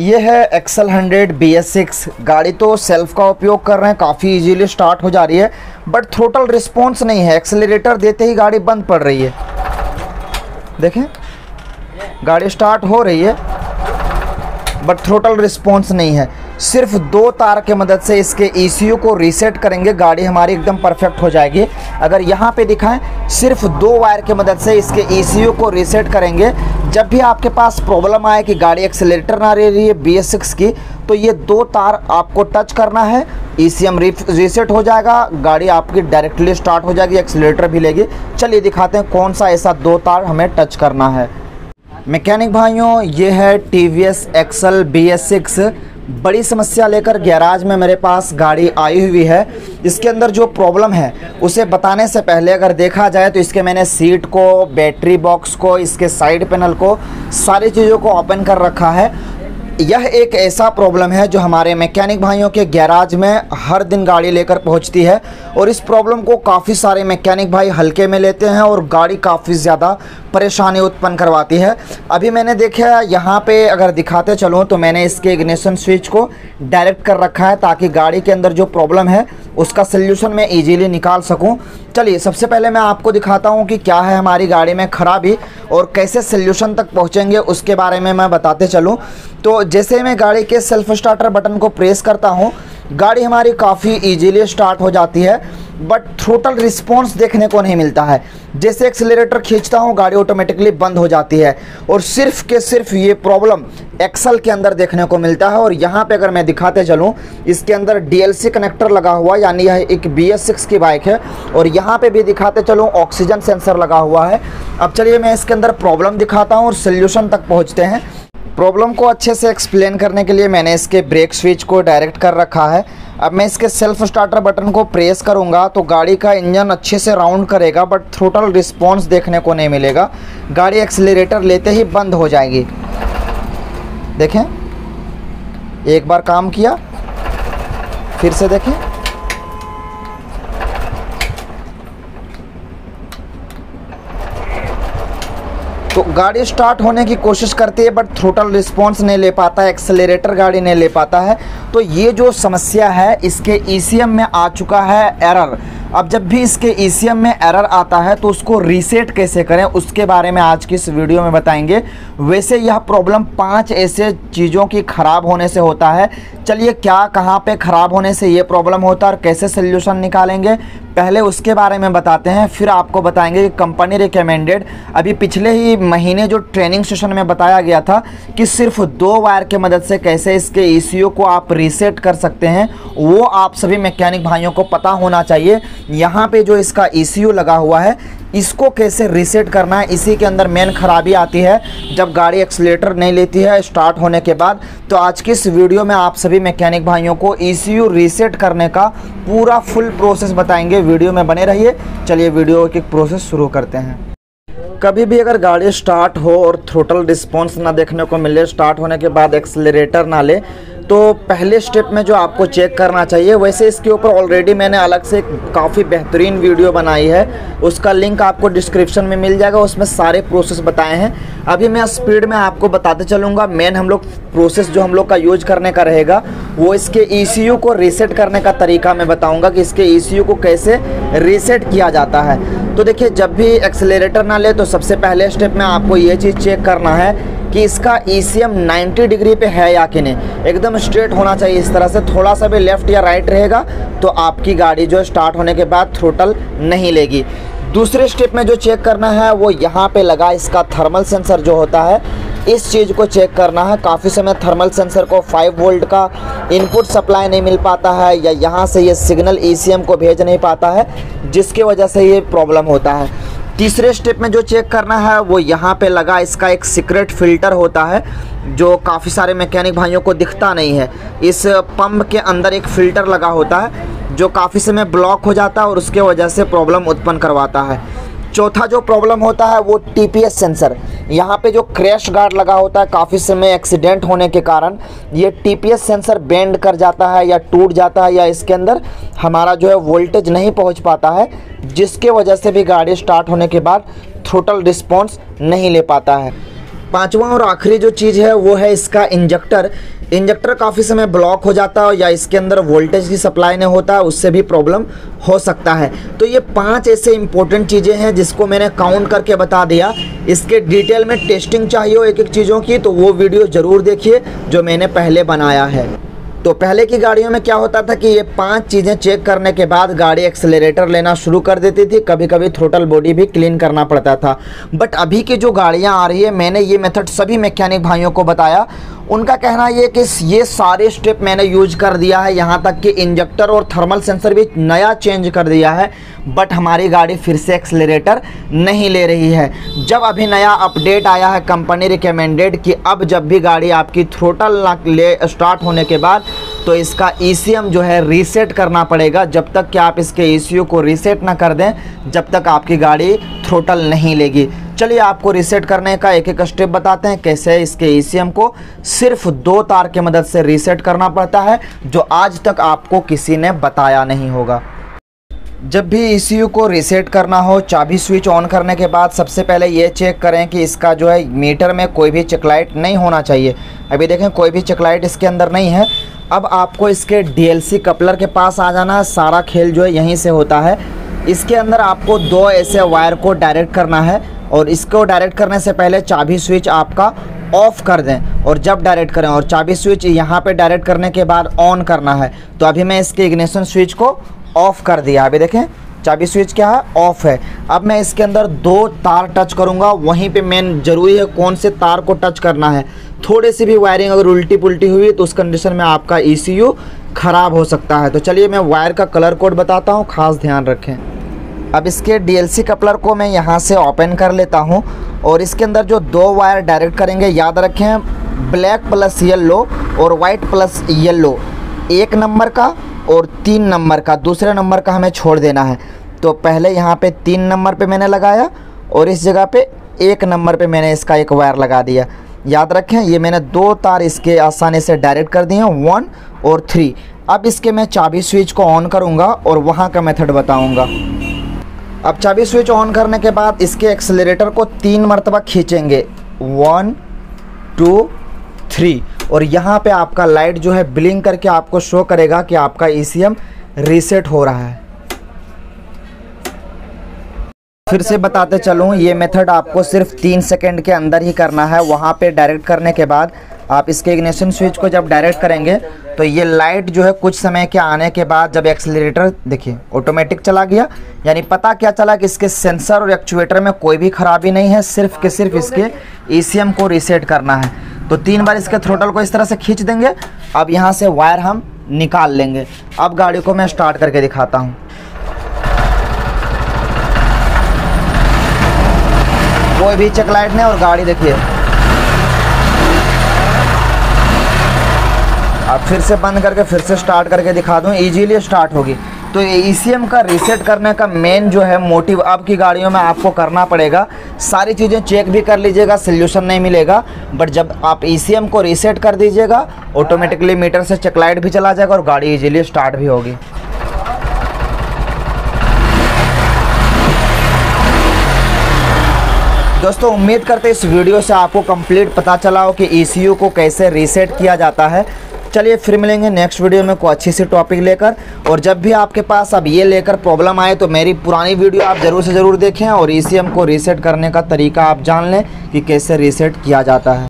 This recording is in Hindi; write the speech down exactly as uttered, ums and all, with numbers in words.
ये है XL hundred B S six गाड़ी। तो सेल्फ का उपयोग कर रहे हैं, काफ़ी इजीली स्टार्ट हो जा रही है, बट थ्रोटल रिस्पॉन्स नहीं है। एक्सेलरेटर देते ही गाड़ी बंद पड़ रही है। देखें, गाड़ी स्टार्ट हो रही है बट थ्रोटल रिस्पॉन्स नहीं है। सिर्फ दो तार के मदद से इसके ई सी यू को रीसेट करेंगे, गाड़ी हमारी एकदम परफेक्ट हो जाएगी। अगर यहाँ पे दिखाएं, सिर्फ दो वायर के मदद से इसके ई सी यू को रीसेट करेंगे। जब भी आपके पास प्रॉब्लम आए कि गाड़ी एक्सेलेरेटर ना ले रही है बी एस सिक्स की, तो ये दो तार आपको टच करना है, ई सी एम रीसेट हो जाएगा, गाड़ी आपकी डायरेक्टली स्टार्ट हो जाएगी, एक्सेलेरेटर भी लेगी। चलिए दिखाते हैं कौन सा ऐसा दो तार हमें टच करना है। मैकेनिक भाइयों, ये है T V S X L B S six. बड़ी समस्या लेकर गैराज में मेरे पास गाड़ी आई हुई है। इसके अंदर जो प्रॉब्लम है उसे बताने से पहले अगर देखा जाए तो इसके मैंने सीट को, बैटरी बॉक्स को, इसके साइड पैनल को, सारी चीज़ों को ओपन कर रखा है। यह एक ऐसा प्रॉब्लम है जो हमारे मैकेनिक भाइयों के गैराज में हर दिन गाड़ी लेकर पहुंचती है, और इस प्रॉब्लम को काफ़ी सारे मैकेनिक भाई हल्के में लेते हैं और गाड़ी काफ़ी ज़्यादा परेशानी उत्पन्न करवाती है। अभी मैंने देखा यहाँ पे, अगर दिखाते चलूँ तो मैंने इसके इग्निशन स्विच को डायरेक्ट कर रखा है ताकि गाड़ी के अंदर जो प्रॉब्लम है उसका सल्यूशन मैं ईजीली निकाल सकूँ। चलिए सबसे पहले मैं आपको दिखाता हूँ कि क्या है हमारी गाड़ी में खराबी और कैसे सल्यूशन तक पहुँचेंगे, उसके बारे में मैं बताते चलूँ। तो जैसे मैं गाड़ी के सेल्फ स्टार्टर बटन को प्रेस करता हूँ, गाड़ी हमारी काफ़ी इजीली स्टार्ट हो जाती है, बट थ्रोटल रिस्पॉन्स देखने को नहीं मिलता है। जैसे एक्सेलरेटर खींचता हूँ, गाड़ी ऑटोमेटिकली बंद हो जाती है, और सिर्फ के सिर्फ ये प्रॉब्लम एक्सल के अंदर देखने को मिलता है। और यहाँ पे अगर मैं दिखाते चलूँ, इसके अंदर डी एल सी कनेक्टर लगा हुआ, यानी यह एक बी एस सिक्स की बाइक है, और यहाँ पे भी दिखाते चलूँ ऑक्सीजन सेंसर लगा हुआ है। अब चलिए मैं इसके अंदर प्रॉब्लम दिखाता हूँ और सोल्यूशन तक पहुँचते हैं। प्रॉब्लम को अच्छे से एक्सप्लेन करने के लिए मैंने इसके ब्रेक स्विच को डायरेक्ट कर रखा है। अब मैं इसके सेल्फ स्टार्टर बटन को प्रेस करूंगा तो गाड़ी का इंजन अच्छे से राउंड करेगा, बट थ्रोटल रिस्पॉन्स देखने को नहीं मिलेगा, गाड़ी एक्सेलरेटर लेते ही बंद हो जाएगी। देखें, एक बार काम किया, फिर से देखें, तो गाड़ी स्टार्ट होने की कोशिश करती है बट थ्रोटल रिस्पॉन्स नहीं ले पाता है, एक्सेलरेटर गाड़ी नहीं ले पाता है। तो ये जो समस्या है इसके ई सी एम में आ चुका है एरर। अब जब भी इसके ई सी एम में एरर आता है तो उसको रीसेट कैसे करें, उसके बारे में आज की इस वीडियो में बताएंगे। वैसे यह प्रॉब्लम पांच ऐसे चीज़ों की ख़राब होने से होता है। चलिए क्या, कहाँ पे ख़राब होने से ये प्रॉब्लम होता है और कैसे सल्यूशन निकालेंगे, पहले उसके बारे में बताते हैं, फिर आपको बताएंगे कि कंपनी रिकमेंडेड। अभी पिछले ही महीने जो ट्रेनिंग सेशन में बताया गया था कि सिर्फ दो वायर के मदद से कैसे इसके ई सी यू को आप रीसेट कर सकते हैं, वो आप सभी मैकेनिक भाइयों को पता होना चाहिए। यहाँ पे जो इसका ई सी यू लगा हुआ है, इसको कैसे रीसेट करना है, इसी के अंदर मेन खराबी आती है जब गाड़ी एक्सेलरेटर नहीं लेती है स्टार्ट होने के बाद। तो आज की इस वीडियो में आप सभी मैकेनिक भाइयों को ई सी यू रीसेट करने का पूरा फुल प्रोसेस बताएंगे, वीडियो में बने रहिए। चलिए वीडियो के प्रोसेस शुरू करते हैं। कभी भी अगर गाड़ी स्टार्ट हो और थ्रोटल रिस्पॉन्स ना देखने को मिले, स्टार्ट होने के बाद एक्सेलरेटर ना ले, तो पहले स्टेप में जो आपको चेक करना चाहिए, वैसे इसके ऊपर ऑलरेडी मैंने अलग से काफ़ी बेहतरीन वीडियो बनाई है, उसका लिंक आपको डिस्क्रिप्शन में मिल जाएगा, उसमें सारे प्रोसेस बताए हैं। अभी मैं स्पीड में आपको बताते चलूँगा। मेन हम लोग प्रोसेस जो हम लोग का यूज करने का रहेगा वो इसके ई सी यू को रीसेट करने का तरीका मैं बताऊँगा कि इसके ई सी यू को कैसे रीसेट किया जाता है। तो देखिए, जब भी एक्सेलरेटर ना ले तो सबसे पहले स्टेप में आपको ये चीज़ चेक करना है कि इसका ई सी एम नब्बे डिग्री पे है या कि नहीं, एकदम स्ट्रेट होना चाहिए। इस तरह से थोड़ा सा भी लेफ़्ट या राइट रहेगा तो आपकी गाड़ी जो स्टार्ट होने के बाद थ्रोटल नहीं लेगी। दूसरे स्टेप में जो चेक करना है वो यहाँ पे लगा इसका थर्मल सेंसर जो होता है, इस चीज़ को चेक करना है। काफ़ी समय थर्मल सेंसर को पाँच वोल्ट का इनपुट सप्लाई नहीं मिल पाता है, या यहाँ से ये सिग्नल ई सी एम को भेज नहीं पाता है, जिसके वजह से ये प्रॉब्लम होता है। तीसरे स्टेप में जो चेक करना है वो यहाँ पे लगा इसका एक सीक्रेट फिल्टर होता है, जो काफ़ी सारे मैकेनिक भाइयों को दिखता नहीं है। इस पंप के अंदर एक फ़िल्टर लगा होता है जो काफ़ी समय ब्लॉक हो जाता है और उसके वजह से प्रॉब्लम उत्पन्न करवाता है। चौथा जो प्रॉब्लम होता है वो टी पी एस सेंसर, यहाँ पे जो क्रैश गार्ड लगा होता है, काफ़ी समय एक्सीडेंट होने के कारण ये T P S sensor bend कर जाता है या टूट जाता है, या इसके अंदर हमारा जो है वोल्टेज नहीं पहुँच पाता है, जिसके वजह से भी गाड़ी स्टार्ट होने के बाद थ्रोटल रिस्पॉन्स नहीं ले पाता है। पांचवा और आखिरी जो चीज़ है वो है इसका इंजेक्टर। इंजेक्टर काफ़ी समय ब्लॉक हो जाता है या इसके अंदर वोल्टेज की सप्लाई नहीं होता, उससे भी प्रॉब्लम हो सकता है। तो ये पांच ऐसे इंपॉर्टेंट चीज़ें हैं जिसको मैंने काउंट करके बता दिया। इसके डिटेल में टेस्टिंग चाहिए हो एक एक चीज़ों की तो वो वीडियो ज़रूर देखिए जो मैंने पहले बनाया है। तो पहले की गाड़ियों में क्या होता था कि ये पांच चीज़ें चेक करने के बाद गाड़ी एक्सेलरेटर लेना शुरू कर देती थी, कभी कभी थ्रोटल बॉडी भी क्लीन करना पड़ता था। बट अभी की जो गाड़ियां आ रही है, मैंने ये मेथड सभी मैकेनिक भाइयों को बताया, उनका कहना ये कि ये सारे स्टेप मैंने यूज कर दिया है, यहाँ तक कि इंजेक्टर और थर्मल सेंसर भी नया चेंज कर दिया है, बट हमारी गाड़ी फिर से एक्सेलरेटर नहीं ले रही है। जब अभी नया अपडेट आया है कंपनी रिकमेंडेड कि अब जब भी गाड़ी आपकी थ्रोटल ले स्टार्ट होने के बाद तो इसका ई सी एम जो है रीसेट करना पड़ेगा। जब तक कि आप इसके ई सी यू को रीसेट ना कर दें जब तक आपकी गाड़ी थ्रोटल नहीं लेगी। चलिए आपको रीसेट करने का एक एक स्टेप बताते हैं कैसे इसके ई सी एम को सिर्फ दो तार की मदद से रीसेट करना पड़ता है, जो आज तक आपको किसी ने बताया नहीं होगा। जब भी ई सी यू को रीसेट करना हो, चाबी स्विच ऑन करने के बाद सबसे पहले ये चेक करें कि इसका जो है मीटर में कोई भी चेकलाइट नहीं होना चाहिए। अभी देखें कोई भी चेकलाइट इसके अंदर नहीं है। अब आपको इसके डी एल सी कपलर के पास आ जाना है, सारा खेल जो है यहीं से होता है। इसके अंदर आपको दो ऐसे वायर को डायरेक्ट करना है और इसको डायरेक्ट करने से पहले चाबी स्विच आपका ऑफ़ कर दें और जब डायरेक्ट करें और चाबी स्विच यहाँ पे डायरेक्ट करने के बाद ऑन करना है। तो अभी मैं इसके इग्निशन स्विच को ऑफ़ कर दिया, अभी देखें चाबी स्विच क्या है, ऑफ़ है। अब मैं इसके अंदर दो तार टच करूँगा, वहीं पे मेन ज़रूरी है कौन से तार को टच करना है। थोड़े सी भी वायरिंग अगर उल्टी पुल्टी हुई तो उस कंडीशन में आपका ई सी यू ख़राब हो सकता है। तो चलिए मैं वायर का कलर कोड बताता हूँ, ख़ास ध्यान रखें। अब इसके डी एल सी कपलर को मैं यहाँ से ओपन कर लेता हूँ और इसके अंदर जो दो वायर डायरेक्ट करेंगे, याद रखें ब्लैक प्लस येलो और वाइट प्लस येलो, एक नंबर का और तीन नंबर का, दूसरे नंबर का हमें छोड़ देना है। तो पहले यहाँ पे तीन नंबर पे मैंने लगाया और इस जगह पे एक नंबर पे मैंने इसका एक वायर लगा दिया। याद रखें ये मैंने दो तार इसके आसानी से डायरेक्ट कर दिए हैं, वन और थ्री। अब इसके मैं चाबी स्विच को ऑन करूँगा और वहाँ का मेथड बताऊँगा। अब चाबी स्विच ऑन करने के बाद इसके एक्सेलरेटर को तीन मरतबा खींचेंगे, वन टू थ्री, और यहाँ पे आपका लाइट जो है ब्लिंक करके आपको शो करेगा कि आपका ई सी एम रीसेट हो रहा है। फिर से बताते चलूँ, ये मेथड आपको सिर्फ तीन सेकंड के अंदर ही करना है। वहाँ पे डायरेक्ट करने के बाद आप इसके इग्निशन स्विच को जब डायरेक्ट करेंगे तो ये लाइट जो है कुछ समय के आने के बाद जब एक्सेलरेटर देखिए ऑटोमेटिक चला गया, यानी पता क्या चला कि इसके सेंसर और एक्चुएटर में कोई भी खराबी नहीं है, सिर्फ के सिर्फ इसके ई सी एम को रीसेट करना है। तो तीन बार इसके थ्रोटल को इस तरह से खींच देंगे। अब यहाँ से वायर हम निकाल लेंगे। अब गाड़ी को मैं स्टार्ट करके दिखाता हूँ। कोई भी चेकलाइट नहीं और गाड़ी देखिए। अब फिर से बंद करके फिर से स्टार्ट करके दिखा दूँ, ईजीली स्टार्ट होगी। तो ई सी एम का रीसेट करने का मेन जो है मोटिव अब की गाड़ियों में आपको करना पड़ेगा। सारी चीज़ें चेक भी कर लीजिएगा, सोल्यूशन नहीं मिलेगा, बट जब आप ई सी एम को रीसेट कर दीजिएगा ऑटोमेटिकली मीटर से चेकलाइट भी चला जाएगा और गाड़ी इजीली स्टार्ट भी होगी। दोस्तों उम्मीद करते हैं इस वीडियो से आपको कंप्लीट पता चला हो कि ई सी यू को कैसे रीसेट किया जाता है। चलिए फिर मिलेंगे नेक्स्ट वीडियो में कोई अच्छी सी टॉपिक लेकर। और जब भी आपके पास अब ये लेकर प्रॉब्लम आए तो मेरी पुरानी वीडियो आप ज़रूर से ज़रूर देखें और ई सी एम को रीसेट करने का तरीका आप जान लें कि कैसे रीसेट किया जाता है।